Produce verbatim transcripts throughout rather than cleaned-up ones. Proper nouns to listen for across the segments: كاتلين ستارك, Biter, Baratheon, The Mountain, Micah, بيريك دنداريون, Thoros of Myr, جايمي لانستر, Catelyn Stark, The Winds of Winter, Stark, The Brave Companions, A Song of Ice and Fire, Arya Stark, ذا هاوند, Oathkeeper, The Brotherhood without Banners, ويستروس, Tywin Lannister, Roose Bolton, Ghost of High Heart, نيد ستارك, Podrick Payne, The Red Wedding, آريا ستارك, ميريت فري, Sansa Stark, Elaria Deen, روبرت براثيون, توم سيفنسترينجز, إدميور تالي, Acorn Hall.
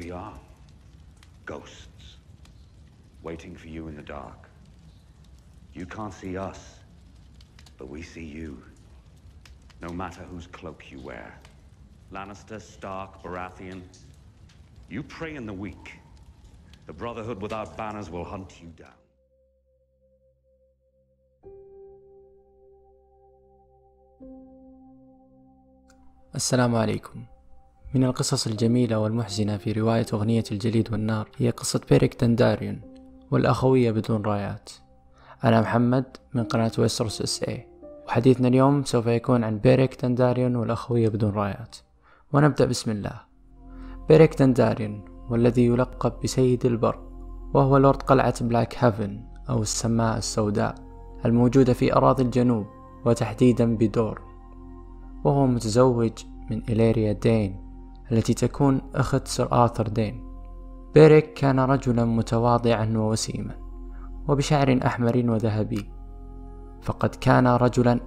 we are. Ghosts. Waiting for you in the dark. You can't see us, but we see you. No matter whose cloak you wear. Lannister, Stark, Baratheon. You prey in the weak. The Brotherhood without banners will hunt you down. السلام عليكم. من القصص الجميلة والمحزنة في رواية أغنية الجليد والنار هي قصة بيريك دنداريون والأخوية بدون رايات. أنا محمد من قناة ويستروس اس اي، وحديثنا اليوم سوف يكون عن بيريك دنداريون والأخوية بدون رايات. ونبدأ بسم الله. بيريك دنداريون والذي يلقب بسيد البر، وهو لورد قلعة بلاك هافن أو السماء السوداء الموجودة في أراضي الجنوب وتحديدا بدور، وهو متزوج من إليريا دين التي تكون أخت سير آرثر دين. بيريك كان رجلا متواضعا ووسيما وبشعر أحمر وذهبي، فقد كان رجلا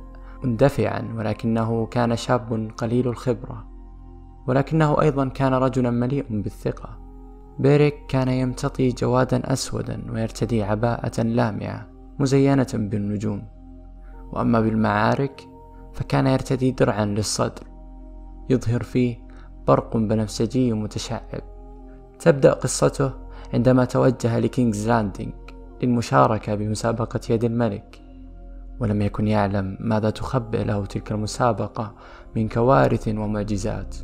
مندفعا، ولكنه كان شاب قليل الخبرة، ولكنه أيضا كان رجلا مليء بالثقة. بيريك كان يمتطي جوادا أسودا ويرتدي عباءة لامعة مزينة بالنجوم، وأما بالمعارك فكان يرتدي درعا للصدر يظهر فيه برق بنفسجي متشعب. تبدأ قصته عندما توجه لكينغز لاندينغ للمشاركة بمسابقة يد الملك، ولم يكن يعلم ماذا تخبئ له تلك المسابقة من كوارث ومعجزات.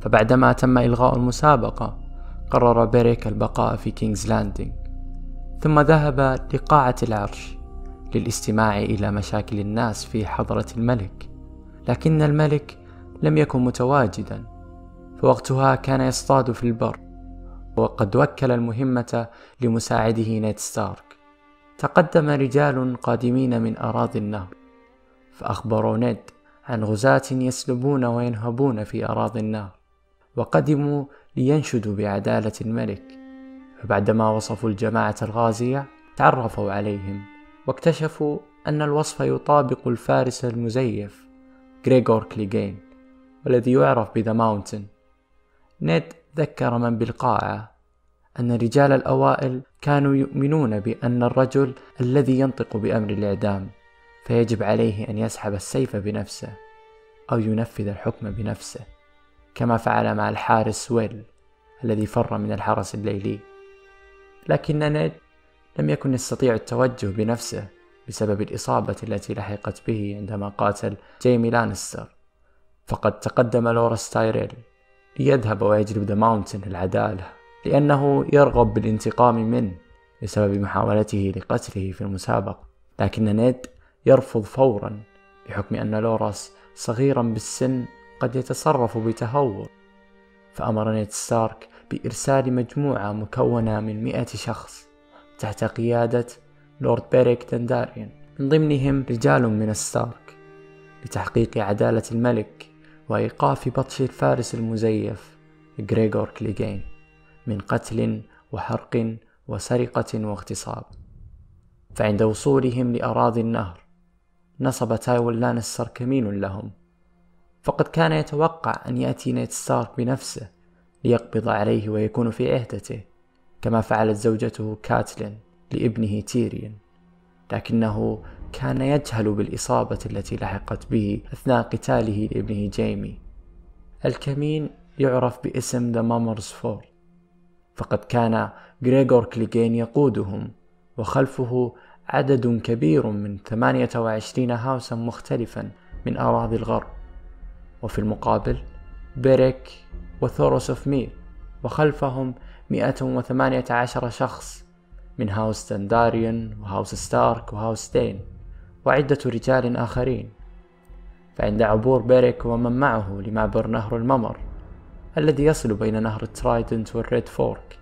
فبعدما تم إلغاء المسابقة قرر بيريك البقاء في كينغز لاندينغ، ثم ذهب لقاعة العرش للاستماع إلى مشاكل الناس في حضرة الملك، لكن الملك لم يكن متواجدا. فوقتها كان يصطاد في البر، وقد وكل المهمة لمساعده نيد ستارك. تقدم رجال قادمين من أراضي النهر فأخبروا نيد عن غزاة يسلبون وينهبون في أراضي النهر، وقدموا لينشدوا بعدالة الملك. فبعدما وصفوا الجماعة الغازية تعرفوا عليهم، واكتشفوا أن الوصف يطابق الفارس المزيف غريغور كليغين والذي يعرف بذا ماونتن. نيد ذكر من بالقاعة أن رجال الأوائل كانوا يؤمنون بأن الرجل الذي ينطق بأمر الإعدام فيجب عليه أن يسحب السيف بنفسه أو ينفذ الحكم بنفسه، كما فعل مع الحارس ويل الذي فر من الحرس الليلي. لكن نيد لم يكن يستطيع التوجه بنفسه بسبب الإصابة التي لحقت به عندما قاتل جايمي لانستر، فقد تقدم لورس تايريل ليذهب ويجلب ذا ماونتن العدالة، لأنه يرغب بالانتقام منه بسبب محاولته لقتله في المسابقة. لكن نيد يرفض فورا بحكم أن لورس صغيرا بالسن قد يتصرف بتهور، فأمر نيد ستارك بإرسال مجموعة مكونة من مئة شخص تحت قيادة لورد بيريك دنداريون، من ضمنهم رجال من الستارك، لتحقيق عدالة الملك وإيقاف بطش الفارس المزيف غريغور كليغين من قتل وحرق وسرقة واغتصاب. فعند وصولهم لأراضي النهر نصب تايوين لانستر كمين لهم، فقد كان يتوقع أن يأتي نيد ستارك بنفسه ليقبض عليه ويكون في عهدته، كما فعلت زوجته كاتلين لابنه تيريون، لكنه كان يجهل بالإصابة التي لحقت به أثناء قتاله لابنه جايمي. الكمين يعرف باسم ذا مامرز فور، فقد كان غريغور كليغين يقودهم، وخلفه عدد كبير من ثمانية وعشرين هاوسا مختلفا من أراضي الغرب، وفي المقابل بيريك وثوروس اوف مير وخلفهم مئة وثمانية عشر شخص من هاوس دنداريون وهاوس ستارك وهاوس دين وعدة رجال آخرين. فعند عبور بيريك ومن معه لمعبر نهر الممر الذي يصل بين نهر الترايدنت والريد فورك،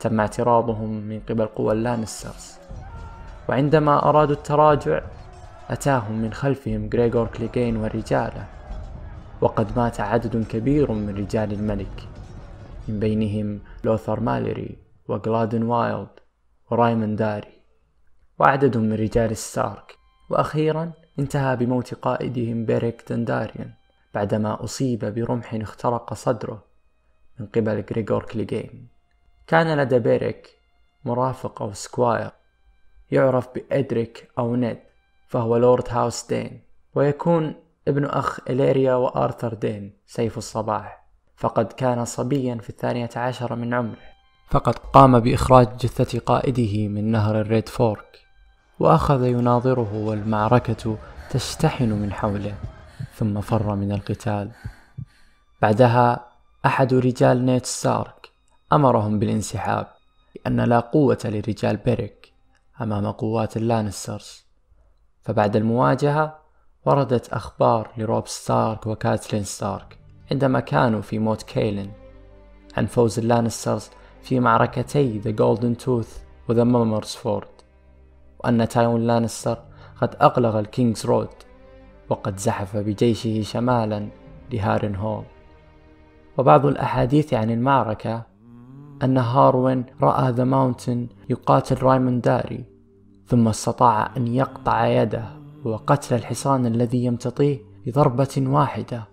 تم اعتراضهم من قبل قوى اللانسترز، وعندما أرادوا التراجع أتاهم من خلفهم غريغور كليغين ورجاله، وقد مات عدد كبير من رجال الملك، من بينهم لوثر ماليري وغلادن وايلد ورايمن داري وعدد من رجال ستارك. وأخيرا انتهى بموت قائدهم بيريك دنداريون بعدما أصيب برمح اخترق صدره من قبل غريغور كليغين. كان لدى بيريك مرافق أو سكواير يعرف بأدريك أو نيد، فهو لورد هاوس دين، ويكون ابن أخ إليريا وآرثر دين سيف الصباح، فقد كان صبيا في الثانية عشر من عمره، فقد قام بإخراج جثة قائده من نهر الريد فورك، وأخذ يناظره والمعركة تشتحن من حوله، ثم فر من القتال. بعدها أحد رجال نيد ستارك أمرهم بالانسحاب، لأن لا قوة لرجال بيريك أمام قوات اللانسترز. فبعد المواجهة وردت أخبار لروب ستارك وكاتلين ستارك عندما كانوا في موت كايلين عن فوز اللانسترز في معركتي The Golden Tooth و The Mummersford، وأن تايوين لانستر قد أغلق الكينجز رود وقد زحف بجيشه شمالا لهارن هول. وبعض الأحاديث عن المعركة أن هاروين رأى The Mountain يقاتل رايمونداري، ثم استطاع أن يقطع يده وقتل الحصان الذي يمتطيه بضربة واحدة،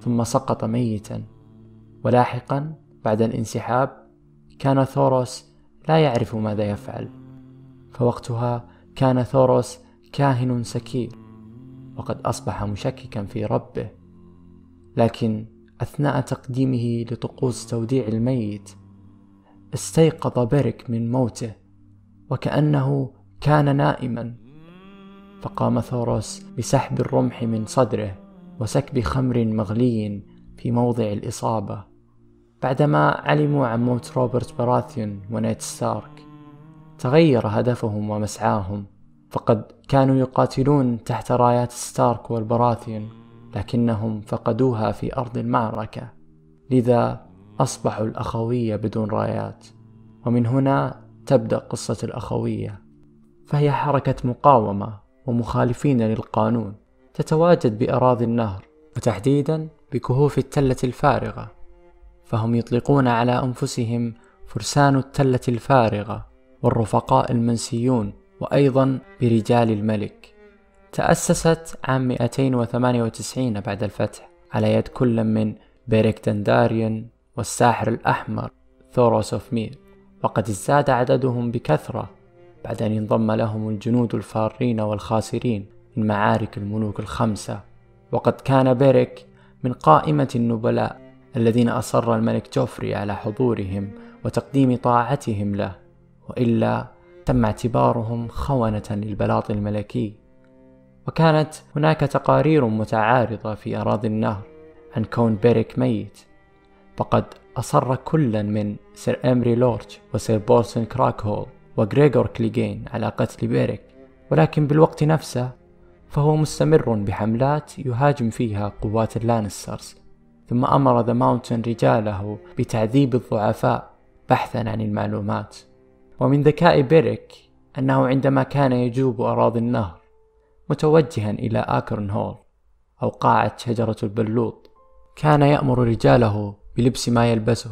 ثم سقط ميتا. ولاحقا بعد الانسحاب كان ثوروس لا يعرف ماذا يفعل، فوقتها كان ثوروس كاهن سكير وقد أصبح مشككا في ربه، لكن أثناء تقديمه لطقوس توديع الميت استيقظ بيريك من موته وكأنه كان نائما، فقام ثوروس بسحب الرمح من صدره وسكب خمر مغلي في موضع الإصابة. بعدما علموا عن موت روبرت براثيون ونيد ستارك تغير هدفهم ومسعاهم، فقد كانوا يقاتلون تحت رايات ستارك والبراثيون لكنهم فقدوها في أرض المعركة، لذا أصبحوا الأخوية بدون رايات. ومن هنا تبدأ قصة الأخوية، فهي حركة مقاومة ومخالفين للقانون تتواجد بأراضي النهر وتحديدا بكهوف التلة الفارغة، فهم يطلقون على أنفسهم فرسان التلة الفارغة والرفقاء المنسيون، وأيضا برجال الملك. تأسست عام مئتين وثمانية وتسعين بعد الفتح على يد كل من بيريك دنداريون والساحر الأحمر ثوروس أوف مير، وقد ازداد عددهم بكثرة بعد أن انضم لهم الجنود الفارين والخاسرين من معارك الملوك الخمسة. وقد كان بيريك من قائمة النبلاء الذين أصر الملك جوفري على حضورهم وتقديم طاعتهم له، وإلا تم اعتبارهم خونة للبلاط الملكي. وكانت هناك تقارير متعارضة في أراضي النهر عن كون بيريك ميت، فقد أصر كلا من سير إمري لورج وسير بورسن كراكهول وغريغور كليغين على قتل بيريك، ولكن بالوقت نفسه فهو مستمر بحملات يهاجم فيها قوات اللانسترز. ثم أمر ذا ماونتن رجاله بتعذيب الضعفاء بحثا عن المعلومات. ومن ذكاء بيريك أنه عندما كان يجوب أراضي النهر متوجها إلى آكرن هول أو قاعة شجرة البلوط، كان يأمر رجاله بلبس ما يلبسه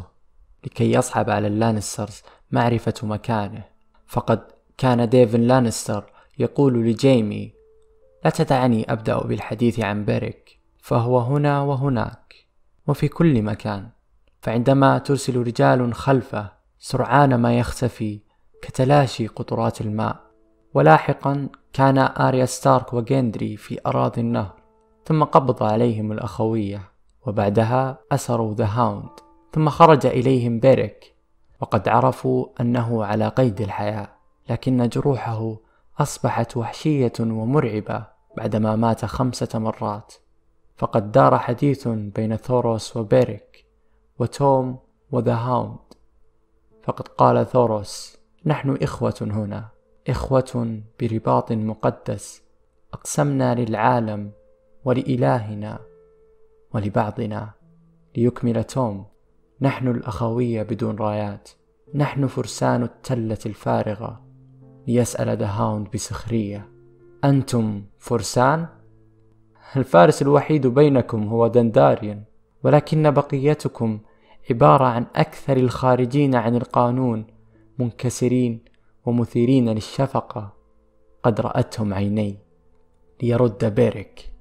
لكي يصعب على اللانسترز معرفة مكانه. فقد كان ديفن لانستر يقول لجيمي: لا تدعني أبدأ بالحديث عن بيريك، فهو هنا وهناك وفي كل مكان. فعندما ترسل رجال خلفه سرعان ما يختفي كتلاشي قطرات الماء. ولاحقا كان آريا ستارك وجندري في أراضي النهر، ثم قبض عليهم الأخوية، وبعدها أسروا ذا هاوند. ثم خرج إليهم بيريك، وقد عرفوا أنه على قيد الحياة، لكن جروحه أصبحت وحشية ومرعبة بعدما مات خمسة مرات. فقد دار حديث بين ثوروس وبيريك وتوم وذا هاوند، فقد قال ثوروس: نحن إخوة هنا، إخوة برباط مقدس، أقسمنا للعالم ولإلهنا ولبعضنا. ليكمل توم: نحن الأخوية بدون رايات، نحن فرسان التلة الفارغة. ليسأل ذا هاوند بسخرية: أنتم فرسان؟ الفارس الوحيد بينكم هو دنداريون، ولكن بقيتكم عبارة عن أكثر الخارجين عن القانون منكسرين ومثيرين للشفقة، قد رأتهم عيني. ليرد بيريك: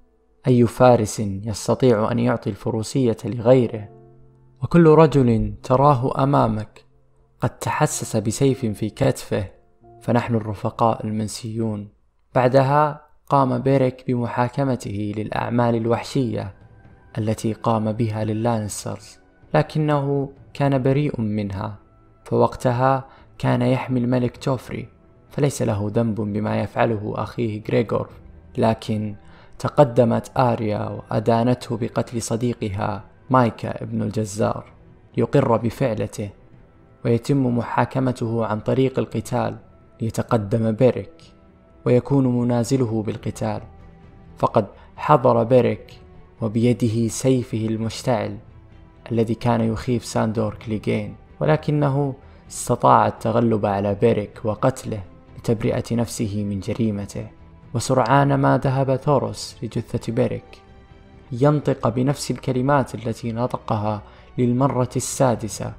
أي فارس يستطيع أن يعطي الفروسية لغيره؟ وكل رجل تراه أمامك قد تحسس بسيف في كتفه، فنحن الرفقاء المنسيون. بعدها قام بيريك بمحاكمته للأعمال الوحشية التي قام بها لللانسترز، لكنه كان بريء منها، فوقتها كان يحمي الملك توفري، فليس له ذنب بما يفعله أخيه غريغور. لكن تقدمت آريا وأدانته بقتل صديقها مايكا ابن الجزار ليقر بفعلته، ويتم محاكمته عن طريق القتال ليتقدم بيريك ويكون منازله بالقتال. فقد حضر بيريك وبيده سيفه المشتعل الذي كان يخيف ساندور كليغين، ولكنه استطاع التغلب على بيريك وقتله لتبرئة نفسه من جريمته. وسرعان ما ذهب ثوروس لجثة بيريك ينطق بنفس الكلمات التي نطقها للمرة السادسة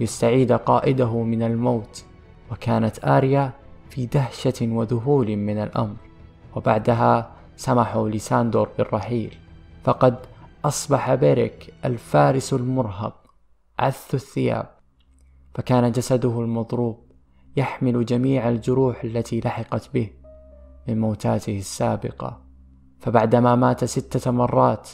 يستعيد قائده من الموت، وكانت آريا في دهشة وذهول من الأمر. وبعدها سمحوا لساندور بالرحيل، فقد أصبح بيريك الفارس المرهق عث الثياب، فكان جسده المضروب يحمل جميع الجروح التي لحقت به من موتاته السابقة. فبعدما مات ستة مرات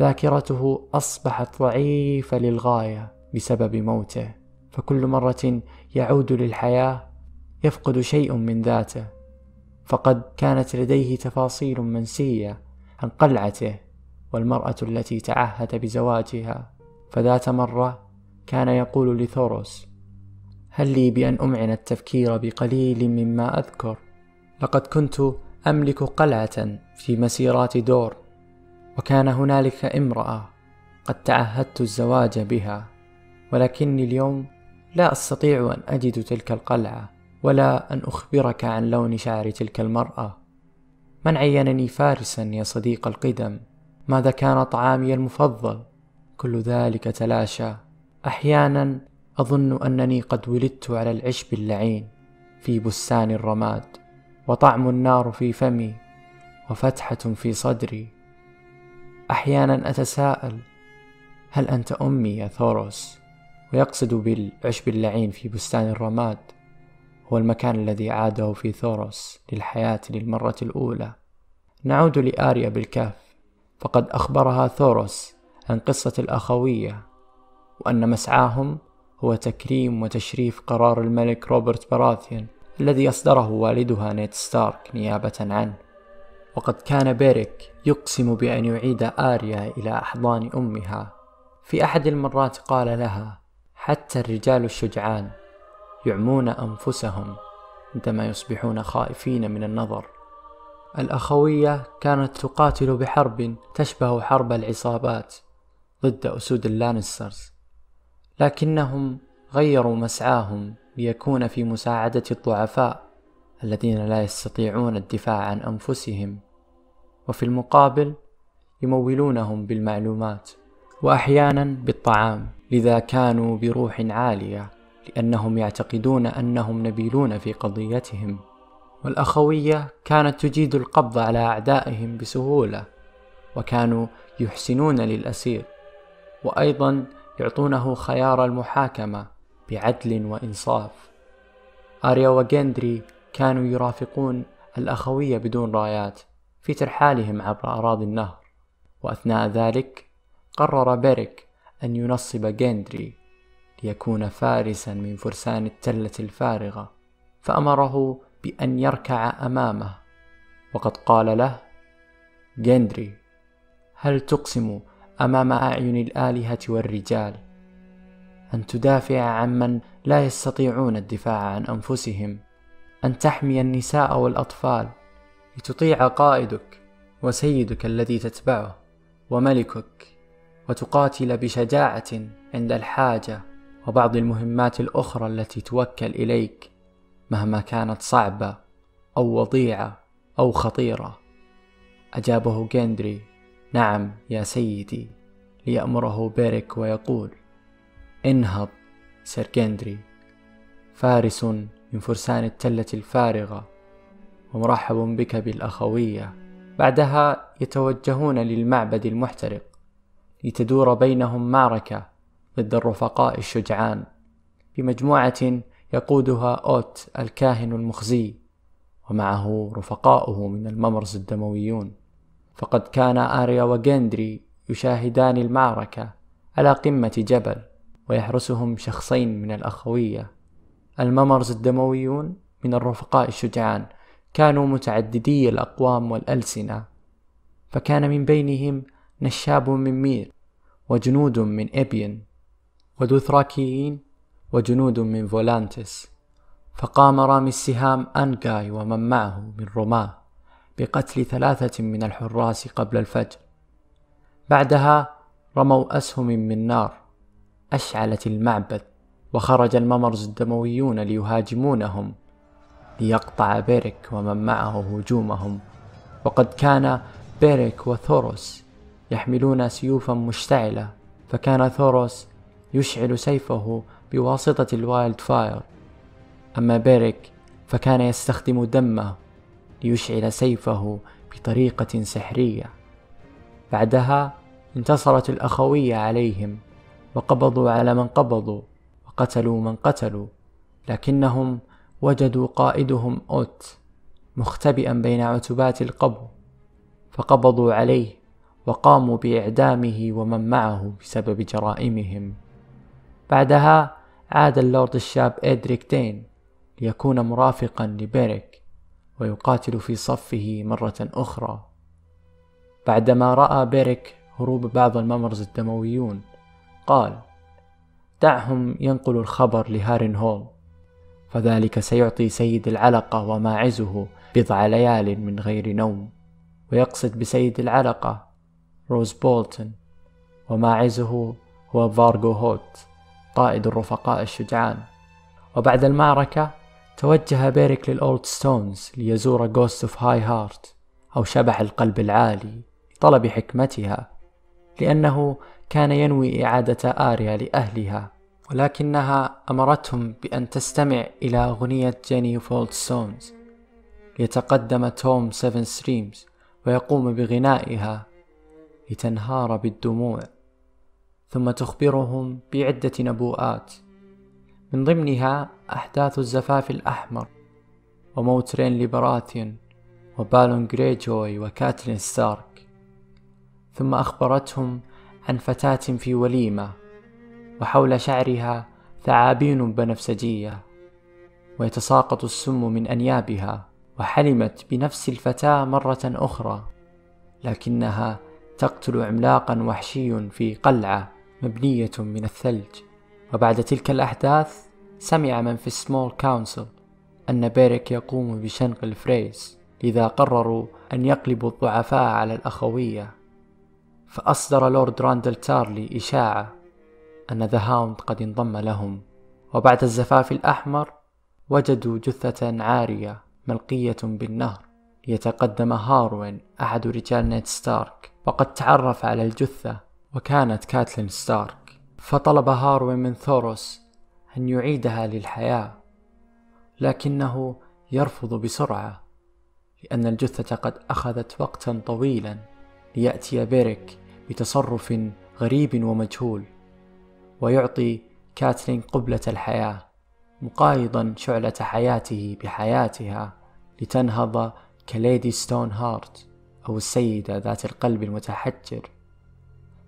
ذاكرته أصبحت ضعيفة للغاية بسبب موته، فكل مرة يعود للحياة يفقد شيء من ذاته. فقد كانت لديه تفاصيل منسية عن قلعته والمرأة التي تعهد بزواجها، فذات مرة كان يقول لثوروس: هل لي بأن أمعن التفكير بقليل مما أذكر؟ لقد كنت أملك قلعة في مسيرات دور، وكان هنالك امرأة قد تعهدت الزواج بها، ولكني اليوم لا أستطيع أن أجد تلك القلعة ولا أن أخبرك عن لون شعر تلك المرأة. من عينني فارسا يا صديق القدم؟ ماذا كان طعامي المفضل؟ كل ذلك تلاشى. أحيانا أظن أنني قد ولدت على العشب اللعين في بستان الرماد، وطعم النار في فمي وفتحة في صدري. أحيانا أتساءل: هل أنت أمي يا ثوروس؟ ويقصد بالعشب اللعين في بستان الرماد هو المكان الذي عاده في ثوروس للحياة للمرة الأولى. نعود لآريا بالكهف، فقد أخبرها ثوروس عن قصة الأخوية، وأن مسعاهم هو تكريم وتشريف قرار الملك روبرت براثيون الذي أصدره والدها نيد ستارك نيابة عنه. وقد كان بيريك يقسم بأن يعيد آريا إلى أحضان أمها. في أحد المرات قال لها: حتى الرجال الشجعان يعمون أنفسهم عندما يصبحون خائفين من النظر. الأخوية كانت تقاتل بحرب تشبه حرب العصابات ضد أسود اللانسترز، لكنهم غيروا مسعاهم ليكون في مساعدة الضعفاء الذين لا يستطيعون الدفاع عن أنفسهم، وفي المقابل يمولونهم بالمعلومات وأحيانا بالطعام، لذا كانوا بروح عالية لأنهم يعتقدون أنهم نبيلون في قضيتهم. والأخوية كانت تجيد القبض على أعدائهم بسهولة، وكانوا يحسنون للأسير، وأيضا يعطونه خيار المحاكمة بعدل وإنصاف. آريا وغندري كانوا يرافقون الأخوية بدون رايات في ترحالهم عبر أراضي النهر، وأثناء ذلك قرر بيريك أن ينصب غندري ليكون فارسا من فرسان التلة الفارغة، فأمره بأن يركع أمامه، وقد قال له: غندري، هل تقسم أمام أعين الآلهة والرجال أن تدافع عن من لا يستطيعون الدفاع عن أنفسهم، أن تحمي النساء والأطفال لتطيع قائدك وسيدك الذي تتبعه وملكك، وتقاتل بشجاعة عند الحاجة وبعض المهمات الأخرى التي توكل إليك مهما كانت صعبة أو وضيعة أو خطيرة؟ أجابه غندري: نعم يا سيدي. ليأمره بيريك ويقول: انهض سير غندري، فارس من فرسان التلة الفارغة، ومرحب بك بالأخوية. بعدها يتوجهون للمعبد المحترق لتدور بينهم معركة ضد الرفقاء الشجعان بمجموعة يقودها أوت الكاهن المخزي ومعه رفقاؤه من الممرز الدمويون. فقد كان آريا وجندري يشاهدان المعركة على قمة جبل ويحرسهم شخصين من الأخوية. الممرز الدمويون من الرفقاء الشجعان كانوا متعددي الأقوام والألسنة، فكان من بينهم نشاب من مير وجنود من إبين ودوثراكيين وجنود من فولانتس. فقام رامي السهام أنجاي ومن معه من رماه بقتل ثلاثة من الحراس قبل الفجر. بعدها رموا أسهم من نار أشعلت المعبد، وخرج الممرز الدمويون ليهاجمونهم ليقطع بيريك ومن معه هجومهم. وقد كان بيريك وثوروس يحملون سيوفا مشتعلة، فكان ثوروس يشعل سيفه بواسطة الوايلد فاير، أما بيريك فكان يستخدم دمه ليشعل سيفه بطريقة سحرية. بعدها انتصرت الأخوية عليهم وقبضوا على من قبضوا وقتلوا من قتلوا، لكنهم وجدوا قائدهم أوت مختبئا بين عتبات القبو، فقبضوا عليه وقاموا بإعدامه ومن معه بسبب جرائمهم. بعدها عاد اللورد الشاب إدريك دين ليكون مرافقا لبيريك ويقاتل في صفه مرة أخرى. بعدما رأى بيريك هروب بعض الممرز الدمويون قال: دعهم ينقلوا الخبر لهارنهول، فذلك سيعطي سيد العلقة وماعزه بضع ليال من غير نوم. ويقصد بسيد العلقة روز بولتن، وماعزه هو فارغو هوت قائد الرفقاء الشجعان. وبعد المعركة توجه بيريك للأولد ستونز ليزور Ghost of High Heart أو شبح القلب العالي لطلب حكمتها، لأنه كان ينوي إعادة آريا لأهلها، ولكنها أمرتهم بأن تستمع إلى أغنية جيني أوف أولد ستونز. ليتقدم توم سيفنسترينجز ويقوم بغنائها لتنهار بالدموع، ثم تخبرهم بعدة نبوءات، من ضمنها أحداث الزفاف الأحمر وموت رين لبراثيون وبالون غريجوي وكاتلين ستارك. ثم أخبرتهم عن فتاة في وليمة وحول شعرها ثعابين بنفسجية ويتساقط السم من أنيابها، وحلمت بنفس الفتاة مرة أخرى لكنها تقتل عملاقا وحشي في قلعة مبنية من الثلج. وبعد تلك الأحداث سمع من في السمول كاونسل أن بيريك يقوم بشنق الفريز، لذا قرروا أن يقلبوا الضعفاء على الأخوية. فأصدر لورد راندل تارلي إشاعة أن ذا هاوند قد انضم لهم. وبعد الزفاف الأحمر وجدوا جثة عارية ملقية بالنهر، ليتقدم هاروين أحد رجال نيد ستارك، وقد تعرف على الجثة وكانت كاتلين ستارك، فطلب هاروين من ثوروس أن يعيدها للحياة، لكنه يرفض بسرعة لأن الجثة قد أخذت وقتا طويلا ليأتي بيريك بتصرف غريب ومجهول ويعطي كاتلين قبلة الحياة، مقايضا شعلة حياته بحياتها لتنهض كليدي ستون هارت أو السيدة ذات القلب المتحجر،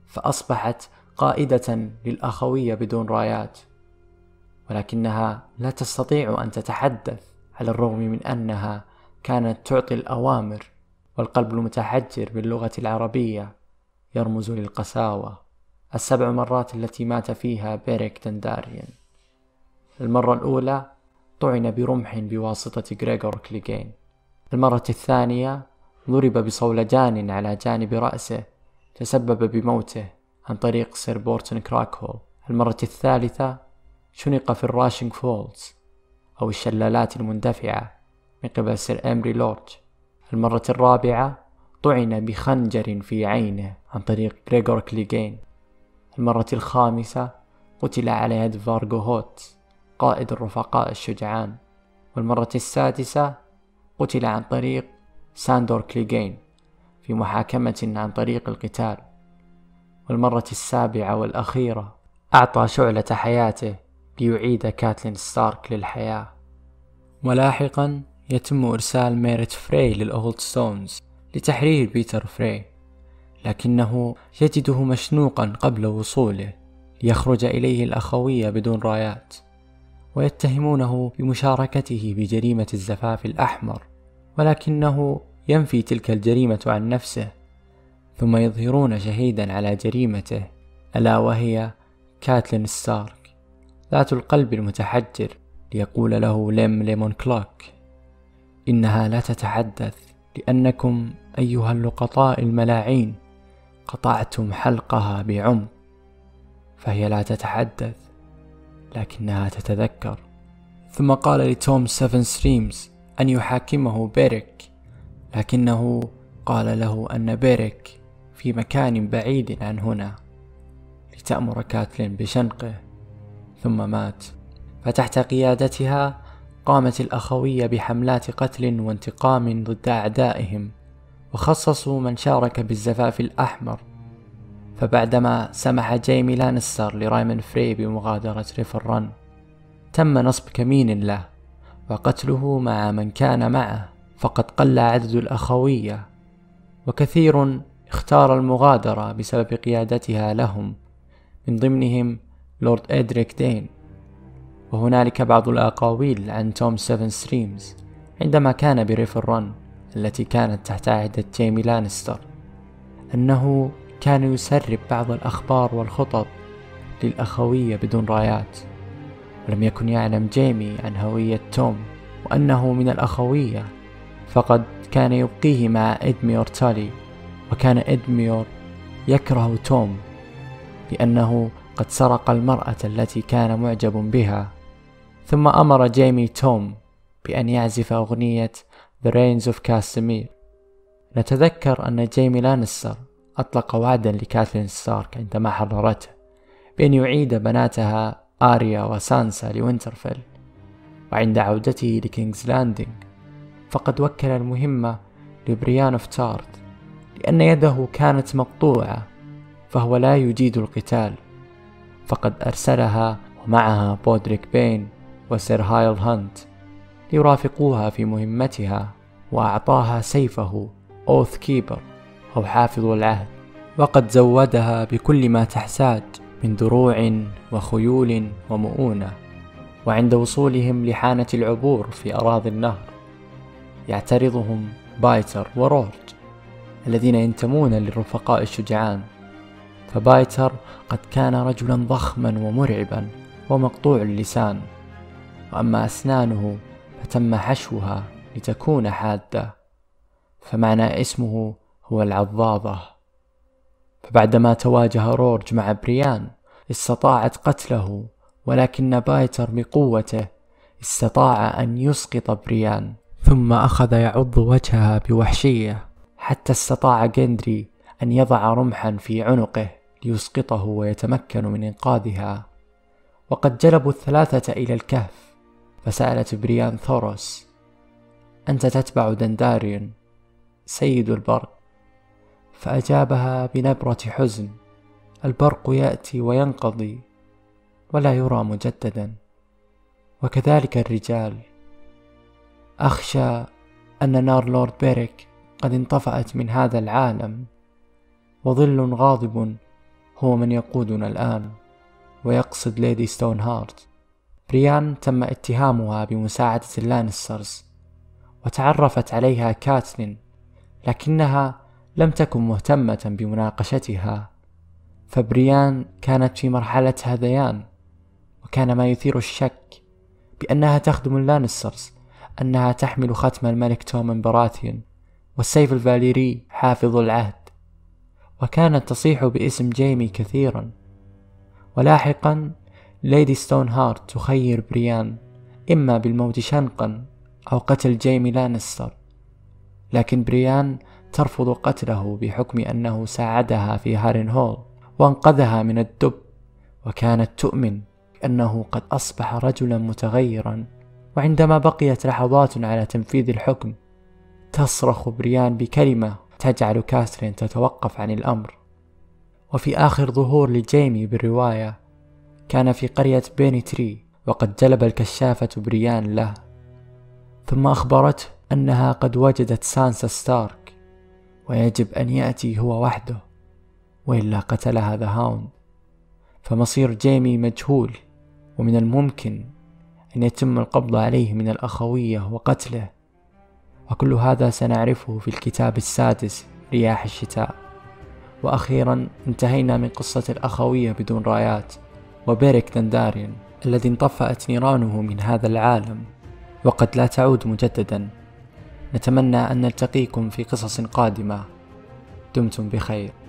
فأصبحت قائدة للأخوية بدون رايات، ولكنها لا تستطيع أن تتحدث على الرغم من أنها كانت تعطي الأوامر. والقلب المتحجر باللغة العربية يرمز للقساوة. السبع مرات التي مات فيها بيريك دنداريون: المرة الأولى طعن برمح بواسطة غريغور كليغين، المرة الثانية ضرب بصولجان على جانب رأسه تسبب بموته عن طريق سير بورتن كراكهول، المرة الثالثة شنق في الراشنج فولز أو الشلالات المندفعة من قبل سير إمري لورج، المرة الرابعة طعن بخنجر في عينه عن طريق غريغور كليغين، المرة الخامسة قتل على يد فارغو هوت قائد الرفقاء الشجعان، والمرة السادسة قتل عن طريق ساندور كليغين في محاكمة عن طريق القتال، والمرة السابعة والأخيرة أعطى شعلة حياته ليعيد كاتلين ستارك للحياة. ولاحقا يتم إرسال ميريت فري للأولد ستونز لتحرير بيتر فري، لكنه يجده مشنوقا قبل وصوله ليخرج إليه الأخوية بدون رايات، ويتهمونه بمشاركته بجريمة الزفاف الأحمر، ولكنه ينفي تلك الجريمة عن نفسه، ثم يظهرون شهيدا على جريمته، ألا وهي كاتلين ستارك ذات القلب المتحجر، ليقول له ليم ليمون كلوك: إنها لا تتحدث لأنكم أيها اللقطاء الملاعين قطعتم حلقها بعمق، فهي لا تتحدث لكنها تتذكر. ثم قال لتوم سيفنستريمز أن يحاكمه بيريك، لكنه قال له أن بيريك في مكان بعيد عن هنا، لتأمر كاتلين بشنقه، ثم مات. فتحت قيادتها قامت الأخوية بحملات قتل وانتقام ضد أعدائهم، وخصصوا من شارك بالزفاف الأحمر. فبعدما سمح جايمي لانستر لرايمن فري بمغادرة ريفر رن، تم نصب كمين له وقتله مع من كان معه، فقد قل عدد الأخوية، وكثير اختار المغادرة بسبب قيادتها لهم، من ضمنهم لورد أدريك دين. وهنالك بعض الأقاويل عن توم سيفنستريمز عندما كان بريفر رن التي كانت تحت عهد جايمي لانستر، أنه كان يسرب بعض الأخبار والخطط للأخوية بدون رايات، ولم يكن يعلم جايمي عن هوية توم وأنه من الأخوية، فقد كان يبقيه مع إدميور تالي. وكان إدميور يكره توم لأنه قد سرق المرأة التي كان معجب بها. ثم أمر جايمي توم بأن يعزف أغنية The Reigns of Castamere. نتذكر أن جايمي لانستر أطلق وعدا لكاتلين ستارك عندما حررته بأن يعيد بناتها آريا وسانسا لوينترفيل، وعند عودته لكينغز لاندينغ فقد وكل المهمة لبريان أوف تارث، لأن يده كانت مقطوعة فهو لا يجيد القتال، فقد أرسلها ومعها بودريك بين وسير هايل هانت ليرافقوها في مهمتها، وأعطاها سيفه أوث كيبر أو حافظ العهد، وقد زودها بكل ما تحتاج من دروع وخيول ومؤونة. وعند وصولهم لحانة العبور في أراضي النهر، يعترضهم بايتر ورورج الذين ينتمون للرفقاء الشجعان، فبايتر قد كان رجلا ضخما ومرعبا ومقطوع اللسان، وأما أسنانه فتم حشوها لتكون حادة، فمعنى اسمه هو العضاضة. فبعدما تواجه رورج مع بريان استطاعت قتله، ولكن بايتر بقوته استطاع أن يسقط بريان، ثم أخذ يعض وجهها بوحشية حتى استطاع جندري أن يضع رمحا في عنقه ليسقطه ويتمكن من إنقاذها. وقد جلبوا الثلاثة إلى الكهف، فسألت بريان ثوروس: أنت تتبع دنداريون سيد البرق؟ فأجابها بنبرة حزن: البرق يأتي وينقضي ولا يرى مجددا، وكذلك الرجال. أخشى أن نار لورد بيريك قد انطفأت من هذا العالم، وظل غاضب هو من يقودنا الآن، ويقصد ليدي ستونهارت. بريان تم اتهامها بمساعدة اللانسترز، وتعرفت عليها كاتلين، لكنها لم تكن مهتمة بمناقشتها، فبريان كانت في مرحلة هذيان، وكان ما يثير الشك بأنها تخدم اللانسترز، أنها تحمل ختم الملك تومن براثيون والسيف الفاليري حافظ العهد، وكانت تصيح باسم جايمي كثيرا. ولاحقا ليدي ستونهارت تخير بريان إما بالموت شنقا أو قتل جايمي لانستر، لكن بريان ترفض قتله بحكم أنه ساعدها في هارنهول وانقذها من الدب، وكانت تؤمن أنه قد أصبح رجلا متغيرا. وعندما بقيت لحظات على تنفيذ الحكم، تصرخ بريان بكلمة تجعل كاتلين تتوقف عن الأمر. وفي آخر ظهور لجايمي بالرواية، كان في قرية بينتري، وقد جلب الكشافة بريان له، ثم أخبرته أنها قد وجدت سانسا ستارك، ويجب أن يأتي هو وحده وإلا قتلها ذا هاوند. فمصير جيمي مجهول، ومن الممكن أن يتم القبض عليه من الأخوية وقتله، وكل هذا سنعرفه في الكتاب السادس رياح الشتاء. وأخيرا انتهينا من قصة الأخوية بدون رايات وبيريك دنداريون الذي انطفأت نيرانه من هذا العالم وقد لا تعود مجددا. نتمنى أن نلتقيكم في قصص قادمة، دمتم بخير.